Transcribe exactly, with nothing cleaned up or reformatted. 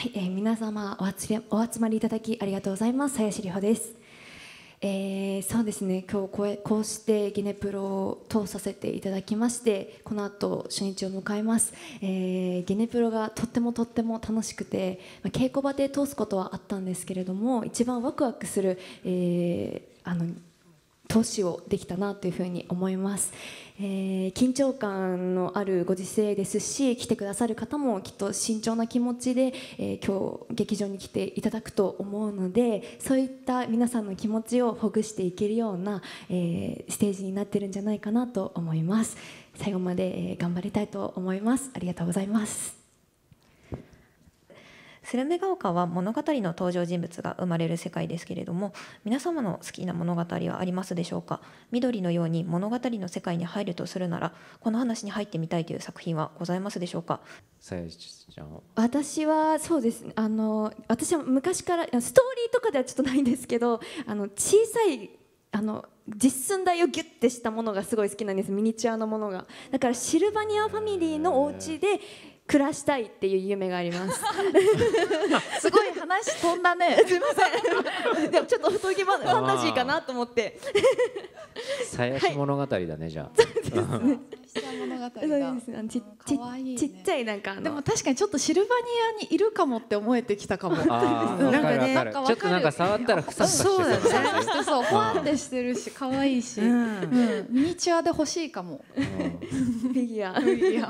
はい、えー、皆様お集まり、お集まりいただきありがとうございます。林理穂です。えー、そうですね、今日こう、こうしてギネプロを通させていただきまして、この後初日を迎えます。えー、ギネプロがとってもとっても楽しくて、まあ、稽古場で通すことはあったんですけれども、一番ワクワクする、えー、あの投資をできたなというふうに思います、えー、緊張感のあるご時世ですし、来てくださる方もきっと慎重な気持ちで、えー、今日劇場に来ていただくと思うので、そういった皆さんの気持ちをほぐしていけるような、えー、ステージになってるんじゃないかなと思います。最後まで、えー、頑張りたいと思います。ありがとうございます。スルメが丘は物語の登場人物が生まれる世界ですけれども、皆様の好きな物語はありますでしょうか。緑のように物語の世界に入るとするなら、この話に入ってみたいという作品はございますでしょうか。さやちゃん。私はそうですね、あの私は昔からストーリーとかではちょっとないんですけど、あの小さいあの実寸大をギュッてしたものがすごい好きなんです。ミニチュアのものが。だからシルバニアファミリーのお家で暮らしたいっていう夢があります。すごい話飛んだね。すみません。でもちょっとおとぎ話、ファンタジーかなと思って。さやし物語だね、じゃあ。ちっちゃいなんか、でも確かにちょっとシルバニアにいるかもって思えてきたかも。なんかね、ちょっとなんか触ったらふさふさしてる。そう、ふわってしてるし、可愛いし、ミニチュアで欲しいかも。フィギュア。